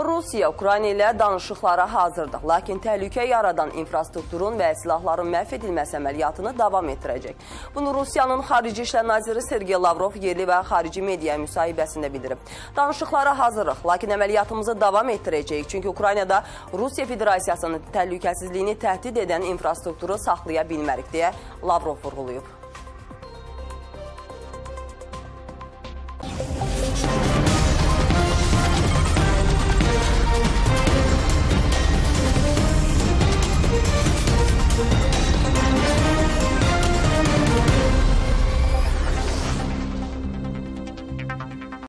Rusiya Ukrayna ilə danışıqlara hazırdır, lakin təhlükə yaradan infrastrukturun və silahların məhv edilməsi əməliyyatını davam etdirəcək. Bunu Rusiyanın Xarici İşlər Naziri Sergey Lavrov yerli və xarici media müsahibəsində bildirib. Danışıqlara hazırıq, lakin əməliyyatımızı davam etdirəcəyik, çünki Ukraynada Rusiya Federasiyasının təhlükəsizliyini təhdid edən infrastrukturu saxlaya bilmərik, deyə Lavrov vurğulayıb.